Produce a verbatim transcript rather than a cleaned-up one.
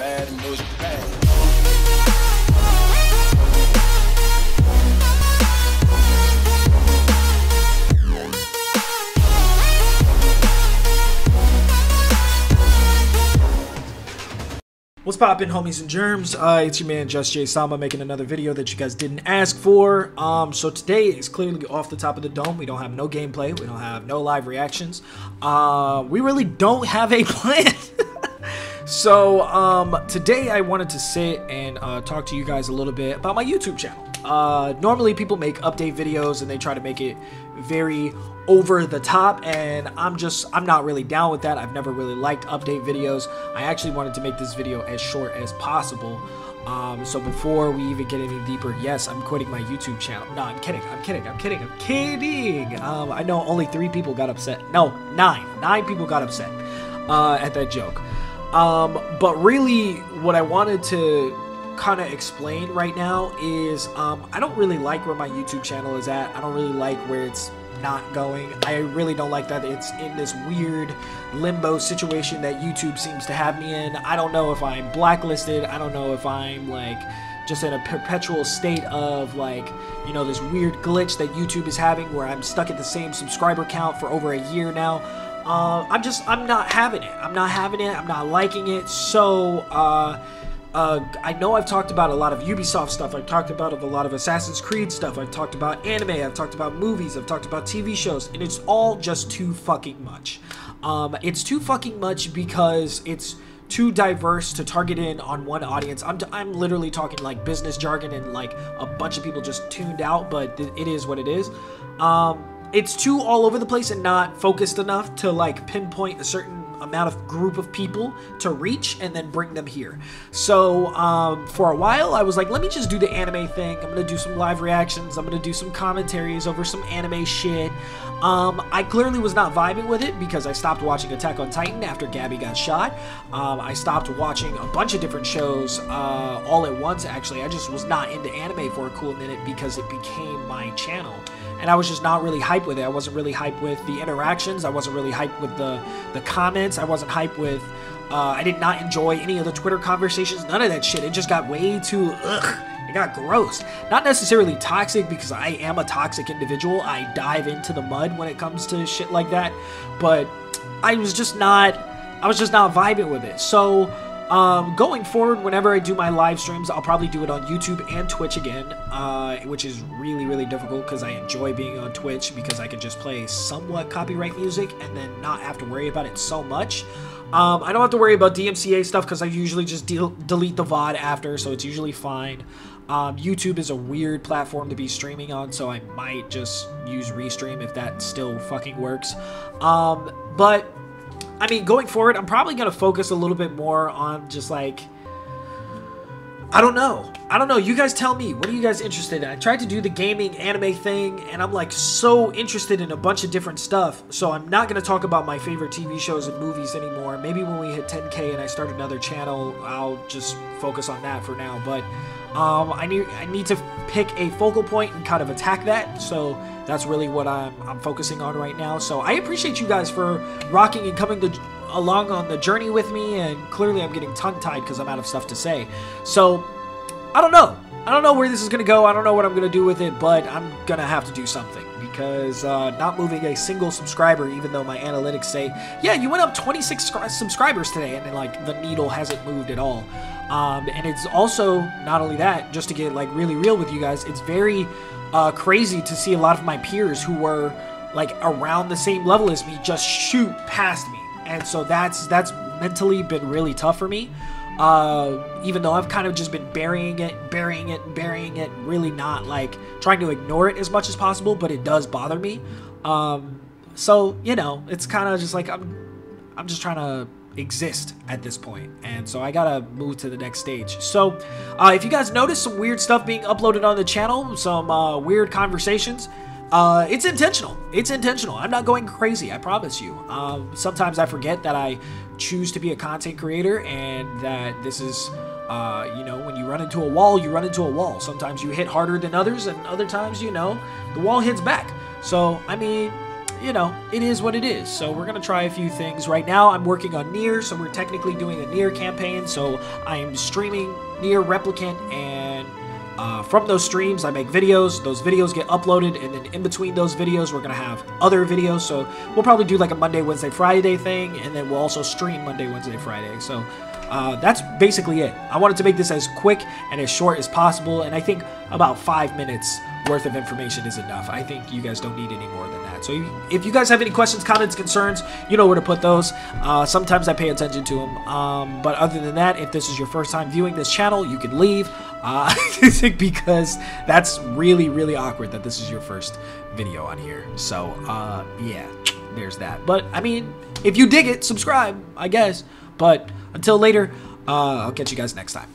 bad and those bad. What's poppin', homies and germs? Uh, it's your man JustJaySama making another video that you guys didn't ask for. Um, so today is clearly off the top of the dome. We don't have no gameplay. We don't have no live reactions. Uh, we really don't have a plan. So um, today I wanted to sit and uh, talk to you guys a little bit about my YouTube channel. Uh, normally people make update videos and they try to make it very over the top, and I'm just I'm not really down with that. I've never really liked update videos. I actually wanted to make this video as short as possible. Um, so before we even get any deeper, yes, I'm quitting my YouTube channel. No, I'm kidding. I'm kidding. I'm kidding. I'm kidding. Um, I know only three people got upset. No, nine. Nine people got upset uh, at that joke. Um, but really, what I wanted to kind of explain right now is um, I don't really like where my YouTube channel is at. I don't really like where it's not going. I really don't like that it's in this weird limbo situation that YouTube seems to have me in. I don't know if I'm blacklisted. I don't know if I'm like just in a perpetual state of like, you know, this weird glitch that YouTube is having where I'm stuck at the same subscriber count for over a year now. Uh, I'm just, I'm not having it. I'm not having it. I'm not liking it. So, uh, Uh, I know I've talked about a lot of Ubisoft stuff, I've talked about a lot of Assassin's Creed stuff, I've talked about anime, I've talked about movies, I've talked about T V shows, and it's all just too fucking much. Um, it's too fucking much because it's too diverse to target in on one audience. I'm, I'm literally talking like business jargon and like a bunch of people just tuned out, but th- it is what it is. Um, it's too all over the place and not focused enough to like pinpoint a certain amount of group of people to reach and then bring them here. So um, for a while I was like, let me just do the anime thing. I'm gonna do some live reactions. I'm gonna do some commentaries over some anime shit. Um, I clearly was not vibing with it because I stopped watching Attack on Titan after Gabby got shot. Um, I stopped watching a bunch of different shows uh, all at once actually. I just was not into anime for a cool minute because it became my channel. And I was just not really hyped with it. I wasn't really hyped with the interactions. I wasn't really hyped with the, the comments. I wasn't hyped with, uh, I did not enjoy any of the Twitter conversations, none of that shit. It just got way too, ugh, it got gross. Not necessarily toxic, because I am a toxic individual. I dive into the mud when it comes to shit like that, but I was just not, I was just not vibing with it. So, um, going forward, whenever I do my live streams, I'll probably do it on YouTube and Twitch again, uh, which is really, really difficult because I enjoy being on Twitch because I can just play somewhat copyright music and then not have to worry about it so much. Um, I don't have to worry about D M C A stuff because I usually just de- delete the V O D after, so it's usually fine. Um, YouTube is a weird platform to be streaming on, so I might just use Restream if that still fucking works. Um, but... I mean, going forward, I'm probably going to focus a little bit more on just like, I don't know. I don't know. You guys tell me. What are you guys interested in? I tried to do the gaming anime thing, and I'm like so interested in a bunch of different stuff. So I'm not going to talk about my favorite T V shows and movies anymore. Maybe when we hit ten K and I start another channel, I'll just focus on that for now. But um, I need I need to pick a focal point and kind of attack that. So that's really what I'm, I'm focusing on right now. So I appreciate you guys for rocking and coming to, along on the journey with me. And clearly I'm getting tongue-tied because I'm out of stuff to say. So I don't know. I don't know where this is going to go. I don't know what I'm going to do with it. But I'm going to have to do something. Because uh, not moving a single subscriber, even though my analytics say, yeah, you went up twenty-six subscribers today. And then, like, the needle hasn't moved at all. Um, and it's also, not only that, just to get, like, really real with you guys, it's very... Uh, crazy to see a lot of my peers who were like around the same level as me just shoot past me, and so that's that's mentally been really tough for me, uh, even though I've kind of just been burying it burying it burying it really not like trying to ignore it as much as possible, but it does bother me. Um, so you know, it's kind of just like I'm I'm just trying to exist at this point, and so I gotta move to the next stage. So uh, if you guys notice some weird stuff being uploaded on the channel, some uh, weird conversations, uh, it's intentional. It's intentional. I'm not going crazy, I promise you. Um, sometimes I forget that I choose to be a content creator, and that this is uh, you know, when you run into a wall, you run into a wall. Sometimes you hit harder than others, and other times, you know, the wall hits back. So I mean, you know, it is what it is. So we're going to try a few things. Right now I'm working on Nier, so we're technically doing a Nier campaign. So I am streaming Nier Replicant, and uh, from those streams I make videos. Those videos get uploaded, and then in between those videos we're going to have other videos. So we'll probably do like a Monday, Wednesday, Friday thing, and then we'll also stream Monday, Wednesday, Friday. So uh, that's basically it. I wanted to make this as quick and as short as possible, and I think about five minutes worth of information is enough. I think you guys don't need any more than that. So you, if you guys have any questions, comments, concerns, you know where to put those. Uh, sometimes I pay attention to them. Um, but other than that, if this is your first time viewing this channel, you can leave. Uh, because that's really, really awkward that this is your first video on here. So uh, yeah, there's that. But I mean, if you dig it, subscribe, I guess. But until later, uh, I'll catch you guys next time.